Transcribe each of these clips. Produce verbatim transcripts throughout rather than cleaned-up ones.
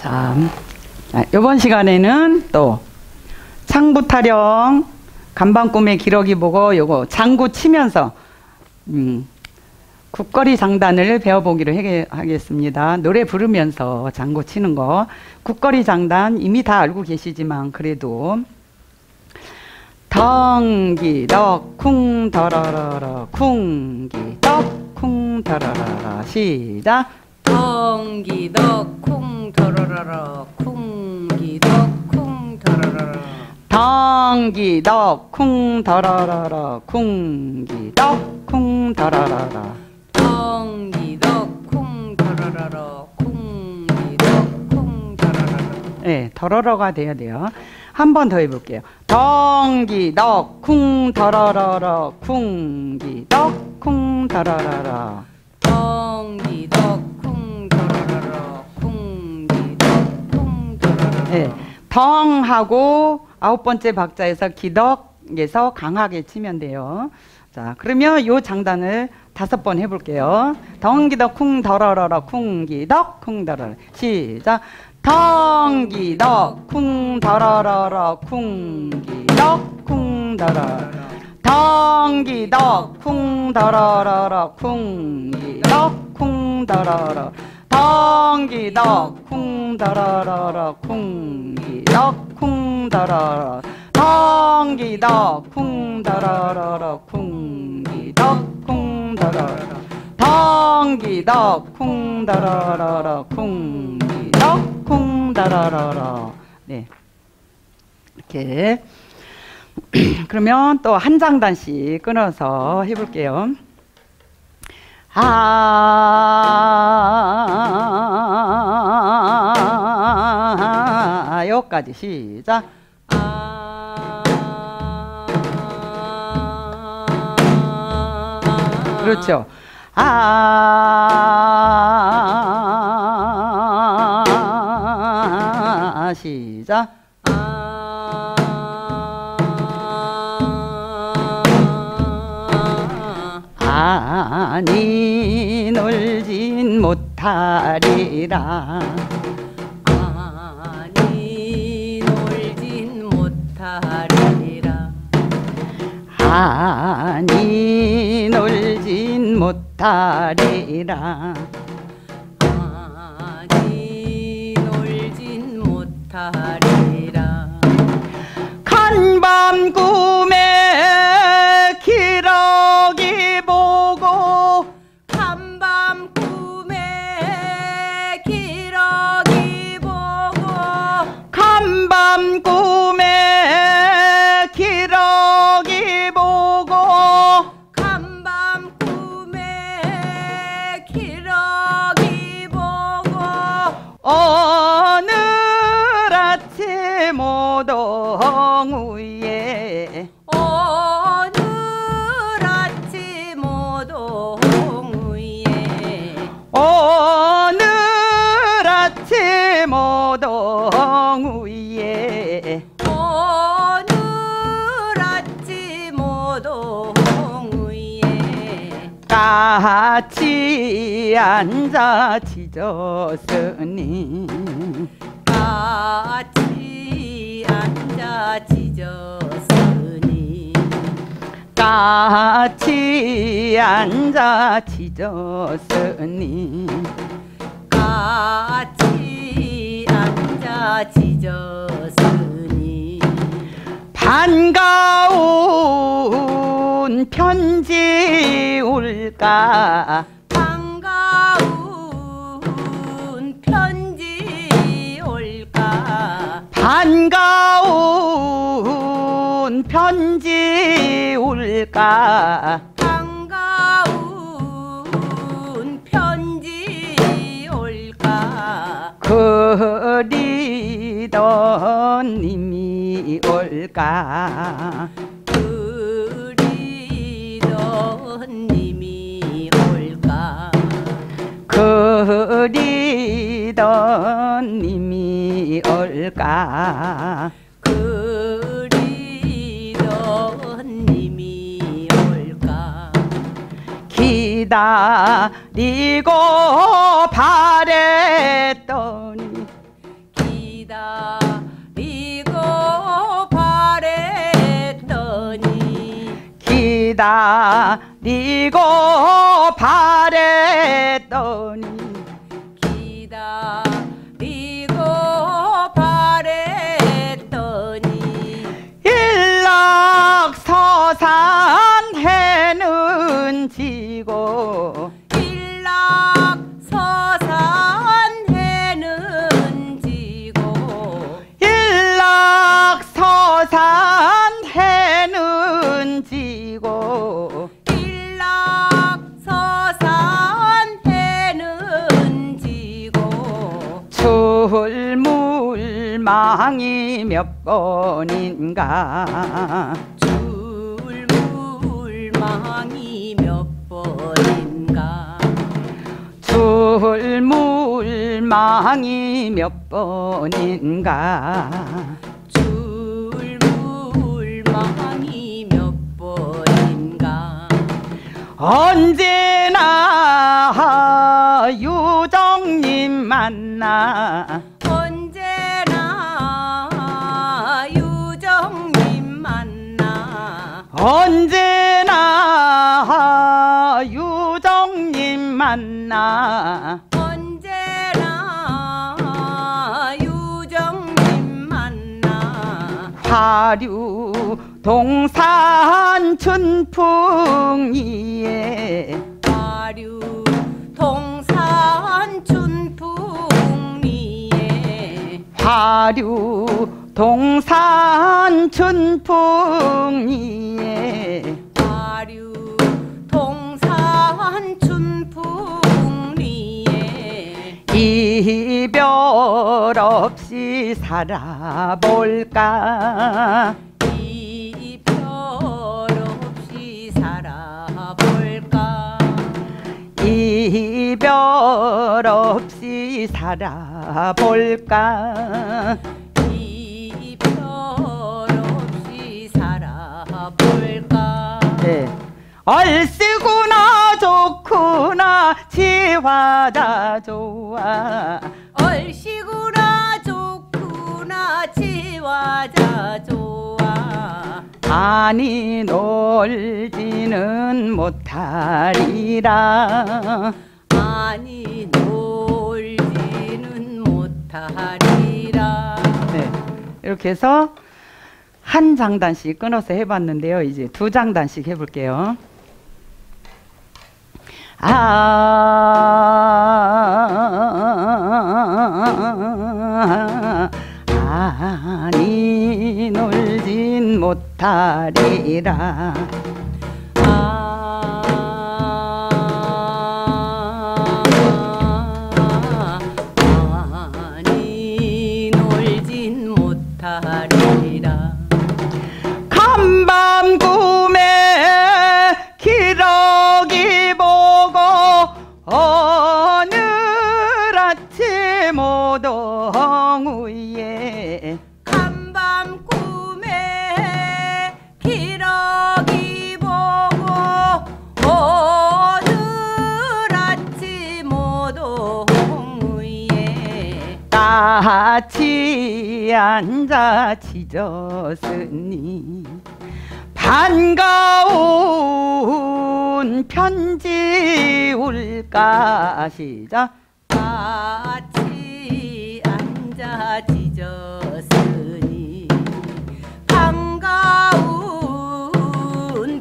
자, 이번 시간에는 또 창부타령, 간밤꿈에 기러기 보고 요거 장구 치면서 음, 굿거리 장단을 배워보기로 해, 하겠습니다. 노래 부르면서 장구 치는 거. 굿거리 장단 이미 다 알고 계시지만 그래도 덩기덕 쿵 더러러러 쿵기덕 쿵 더러러러 시작. 덩기덕 쿵 더러러러 쿵기덕 쿵 더러러러 덩기덕 쿵 더러러러 쿵기덕 쿵 더러러러 덩기덕 쿵 더러러러 쿵기덕 쿵 더러러러. 네, 더러러가 돼야 돼요. 한 번 더 해볼게요. 덩기덕 쿵 더러러러 쿵기덕 쿵 더러러러 덩기덕 쿵 더러러러 쿵기덕 쿵 더러러러. 네, 덩하고 아홉 번째 박자에서 기덕에서 강하게 치면 돼요. 자, 그러면 요 장단을 다섯 번 해볼게요. 덩기덕 쿵 더러러러 쿵기덕 쿵 더러러러 시작. 덩기덕 쿵 더러러러 쿵기덕 쿵 더러러러 덩기덕 쿵 더러러러 쿵기덕 쿵 더러러러 덩기덕 쿵 더러러러 쿵기덕 쿵 더러러러 덩기덕 쿵 더러러러 쿵기덕 쿵 더러러러 덩기덕 쿵 더러러러 쿵 쿵 다라라라. 네, 이렇게. 그러면 또 한 장단씩 끊어서 해볼게요. 아, 여기까지 시작. 그렇죠. 아. 시작. 아니 놀진 못하리라 아니 놀진 못하리라 아니 놀진 못하리라 간밤 꿈에 기러기 보고 간밤 꿈에 기러기 보고 간밤 꿈에 기러기 보고 간밤 꿈에 기러기 보고 어느 모동우에 오늘 아침 모동우에 오늘 아침 모동우에 오늘 아침 모동우에 같이 앉아 지졌으니 같이 앉아 지졌으니 같이 앉아 지졌으니 같이 앉아 지졌으니 반가운 편지 올까 반가운 편지 올까 반가운 편지 올까 반가운 편지 올까 그리던 님이 올까 그리던 님이 올까 그리던 님이 올까 그리던 님이 올까 기다리고 바랬더니 기다리고 바랬더니 기다리고 바랬더니 기다리고 바랬더니 일락서산 해는 지고 일락서산 해는 지고 일락서산 해는 지고 일락서산 해는 지고 출물망이 몇 번인가 출물망이 몇 번인가 출물망이 몇 번인가 출물망이 몇 번인가 언제나 유정님 만나 언제나 유정님 만나 언제나 유정님 만나 언제나 유정님 만나 화류동산 춘풍이에 화류동산 춘풍이에 화류동산 춘풍이에 화류동산 춘풍리에 이별 없이 살아볼까 이별 없이 살아볼까 이별 없이 살아볼까 이별 없이 살아볼까 네. 얼씨구나 좋구나 지화다 좋아 얼씨구나 좋구나 지화다 좋아 아니 놀지는 못하리라 아니 놀지는 못하리라 네, 이렇게 해서 한 장단씩 끊어서 해봤는데요. 이제 두 장단씩 해볼게요. 아, 아니 놀진 못하리라. 아, 아니 놀진 못하리라. 간밤 꿈에 기러기 보고 오늘 아침 오동우에 간밤 꿈에 기러기 보고 오늘 아침 오동우에 같이 앉아 지저으니 반가운 편지 울까 시작 같이 앉아 지저으니 반가운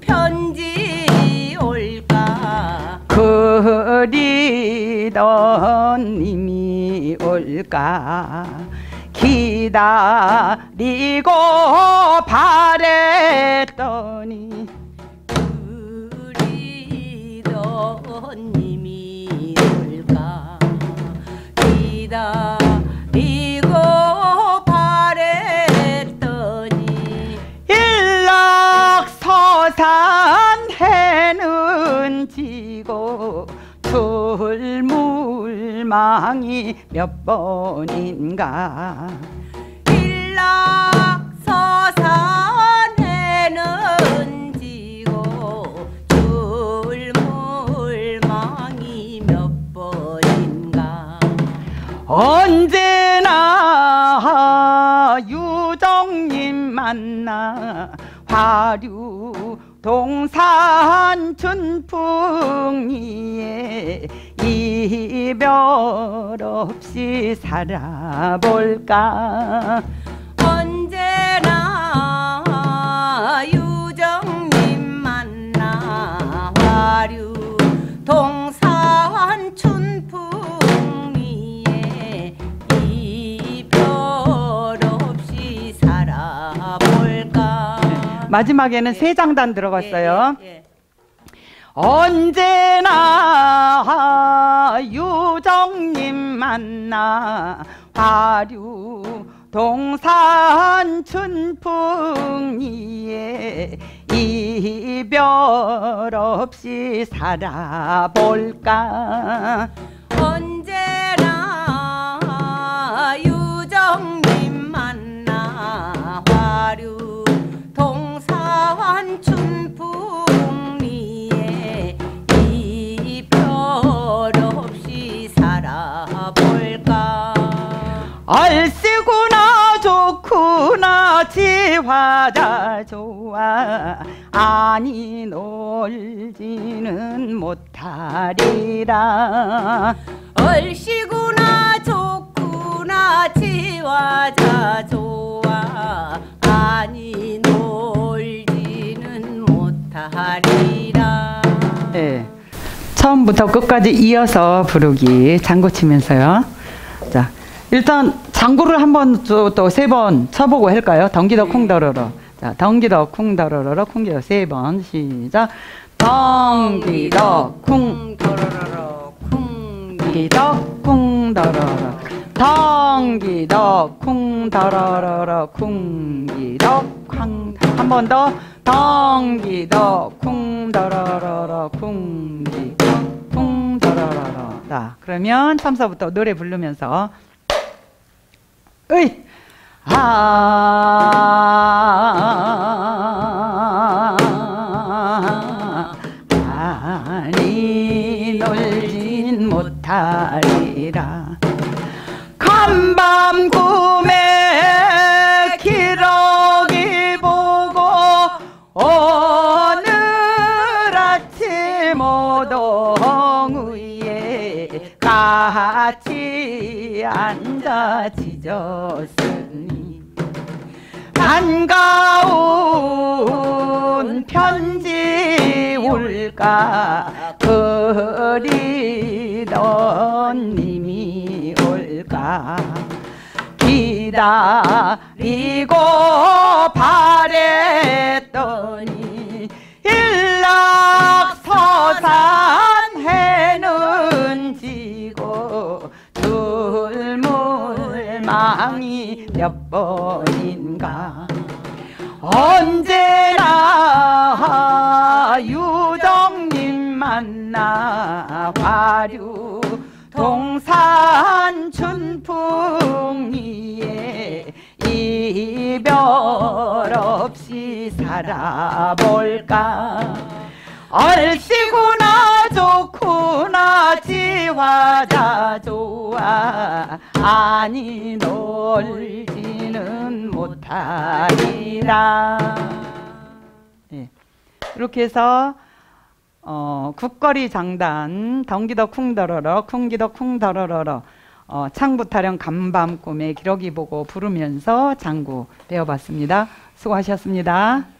편지 올까 그리던 님이 올까 기다리고 바랬더니 그리던 님이 올까 기다리고 바랬더니 일락서산 해는 지고 출물망이 몇 번인가 일락서산 해는 지고 출물망이 사류 동산 춘풍이에 이별 없이 살아볼까. 언제나 유정님 만나 화류 동산 춘풍이에 이별 없이 살아볼까. 마지막에는 예. 세 장단 들어봤어요. 예, 예, 예. 언제나 유정님 만나 화류 동산 춘풍이에 이별 없이 살아볼까. 언제나 유정님 만나 화류 동산 춘풍이에 이별 없이 살아볼까. 얼씨구나 좋구나 지화자 좋아 아니 놀지는 못하리라. 얼씨구나 좋구나 지화자 좋아 아니 놀지는 못하리라. 네, 처음부터 끝까지 이어서 부르기 장구 치면서요. 자. 일단 장구를 한번 또 세 번 쳐보고 할까요? 덩기더 쿵더러러. 자, 덩기더 쿵더러러러 쿵기더 세 번 시작. 덩기더 쿵더러러러 쿵기더 쿵더러러 덩기더 쿵더러러러 쿵기더 쾅. 한 번 더. 덩기더 쿵더러러러 쿵기더 쿵더러러러. 자, 그러면 삼서부터 노래 부르면서. 으이! 아, 아니 놀진 못하리라. 간밤 꿈에 기러기 보고 오늘 아침 오동우에 같이 앉아지 졌으니 반가운 편지 올까 그리던 님이 올까 기다리고 바랬더니 일락서산 해는 지고 망이 몇 번인가. 언제나 유정님 만나 화류 동산 춘풍이에 이별 없이 살아볼까. 얼씨구나 좋구나 지화자 좋아 아니 놀지는 못하리라. 네. 이렇게 해서 어, 굿거리장단 덩기더 쿵더러러 쿵기더 쿵더러러러 어, 창부타령 간밤꿈에 기러기 보고 부르면서 장구 배워봤습니다. 수고하셨습니다.